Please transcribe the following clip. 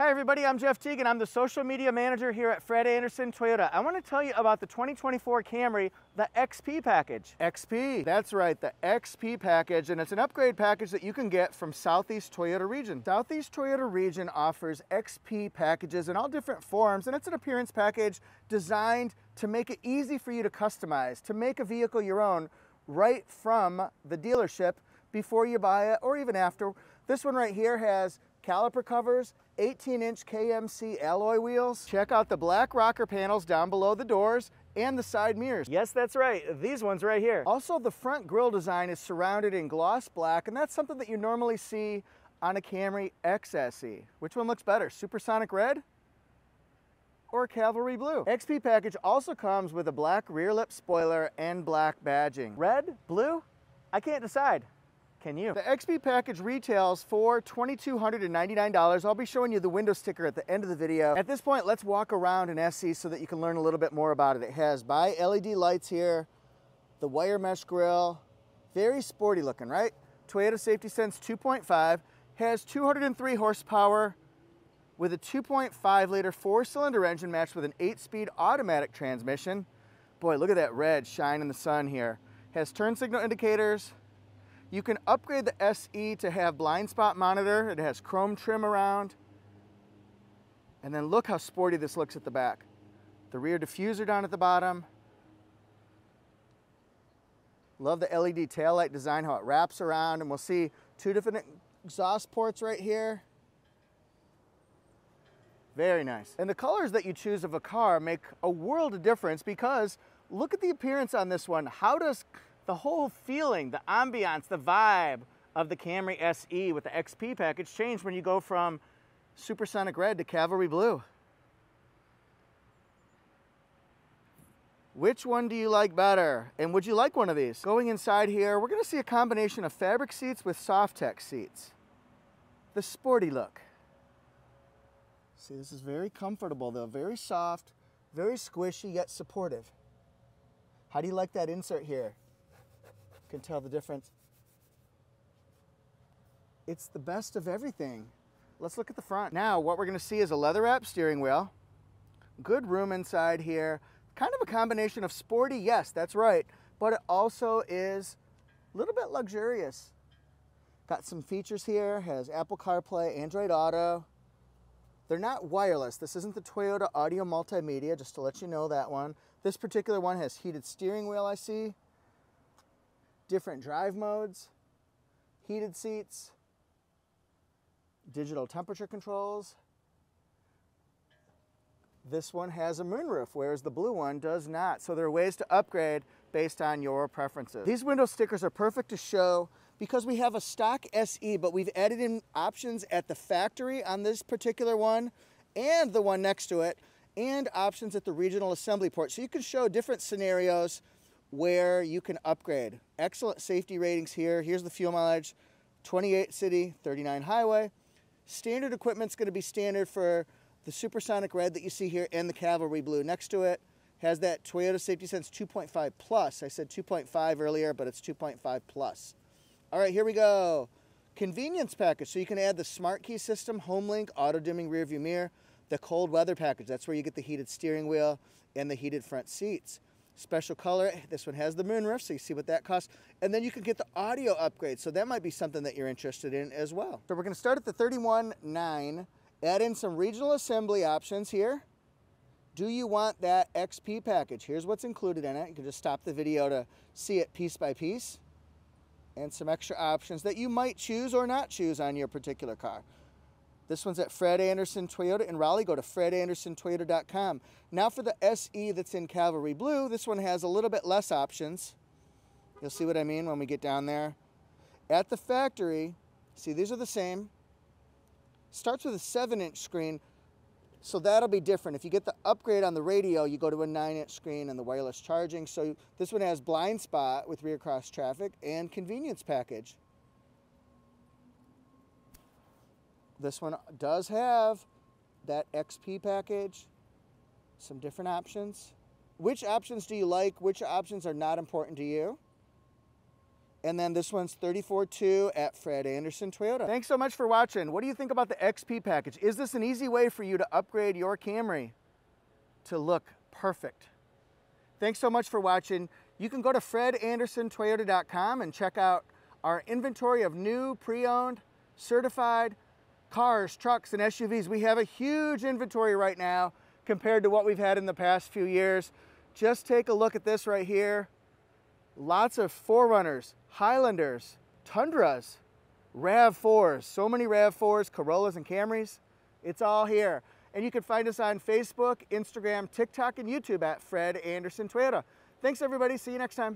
Hi everybody, I'm Jeff Teagan. I'm the social media manager here at Fred Anderson Toyota. I want to tell you about the 2024 Camry, the XP package. XP, that's right, the XP package, and it's an upgrade package that you can get from Southeast Toyota Region. Southeast Toyota Region offers XP packages in all different forms, and it's an appearance package designed to make it easy for you to customize, to make a vehicle your own right from the dealership before you buy it or even after. This one right here has caliper covers, 18-inch KMC alloy wheels. Check out the black rocker panels down below the doors and the side mirrors. Yes, that's right, these ones right here. Also, the front grille design is surrounded in gloss black, and that's something that you normally see on a Camry XSE. Which one looks better, supersonic red or cavalry blue? XP package also comes with a black rear lip spoiler and black badging. Red, blue, I can't decide. Can you? The XP package retails for $2,299. I'll be showing you the window sticker at the end of the video. At this point, let's walk around an SE so that you can learn a little bit more about it. It has bi-LED lights here, the wire mesh grille, very sporty looking, right? Toyota Safety Sense 2.5, has 203 horsepower with a 2.5-liter four-cylinder engine matched with an 8-speed automatic transmission. Boy, look at that red shine in the sun here. Has turn signal indicators. You can upgrade the SE to have blind spot monitor. It has chrome trim around. And then look how sporty this looks at the back. The rear diffuser down at the bottom. Love the LED taillight design, how it wraps around. And we'll see two different exhaust ports right here. Very nice. And the colors that you choose of a car make a world of difference, because look at the appearance on this one. How does the whole feeling, the ambiance, the vibe of the Camry SE with the XP package change when you go from supersonic red to cavalry blue? Which one do you like better? And would you like one of these? Going inside here, we're gonna see a combination of fabric seats with SofTex seats. The sporty look. See, this is very comfortable though, very soft, very squishy, yet supportive. How do you like that insert here? Can tell the difference. It's the best of everything. Let's look at the front. Now what we're going to see is a leather wrap steering wheel. Good room inside here. Kind of a combination of sporty, yes, that's right, but it also is a little bit luxurious. Got some features here. Has Apple CarPlay, Android Auto. They're not wireless. This isn't the Toyota Audio Multimedia, just to let you know that one. This particular one has heated steering wheel, I see. Different drive modes, heated seats, digital temperature controls. This one has a moonroof, whereas the blue one does not. So there are ways to upgrade based on your preferences. These window stickers are perfect to show because we have a stock SE, but we've added in options at the factory on this particular one and the one next to it, and options at the regional assembly port. So you can show different scenarios where you can upgrade. Excellent safety ratings here. Here's the fuel mileage, 28 city, 39 highway. Standard equipment's gonna be standard for the supersonic red that you see here and the cavalry blue next to it. Has that Toyota Safety Sense 2.5 Plus. I said 2.5 earlier, but it's 2.5 Plus. All right, here we go. Convenience package, so you can add the smart key system, HomeLink, auto dimming rear view mirror, the cold weather package, that's where you get the heated steering wheel and the heated front seats. Special color, this one has the moonroof, so you see what that costs. And then you can get the audio upgrade, so that might be something that you're interested in as well. So we're gonna start at the 31.9, add in some regional assembly options here. Do you want that XP package? Here's what's included in it. You can just stop the video to see it piece by piece. And some extra options that you might choose or not choose on your particular car. This one's at Fred Anderson Toyota in Raleigh. Go to FredAndersonToyota.com. Now for the SE that's in Cavalry Blue, this one has a little bit less options. You'll see what I mean when we get down there. At the factory, see these are the same. Starts with a 7-inch screen, so that'll be different. If you get the upgrade on the radio, you go to a 9-inch screen and the wireless charging. So this one has blind spot with rear cross traffic and convenience package. This one does have that XP package, some different options. Which options do you like? Which options are not important to you? And then this one's 34.2 at Fred Anderson Toyota. Thanks so much for watching. What do you think about the XP package? Is this an easy way for you to upgrade your Camry to look perfect? Thanks so much for watching. You can go to FredAndersonToyota.com and check out our inventory of new, pre-owned, certified cars, trucks, and SUVs. We have a huge inventory right now compared to what we've had in the past few years. Just take a look at this right here. Lots of 4Runners, Highlanders, Tundras, RAV4s, so many RAV4s, Corollas, and Camrys. It's all here. And you can find us on Facebook, Instagram, TikTok, and YouTube at Fred Anderson Toyota. Thanks, everybody. See you next time.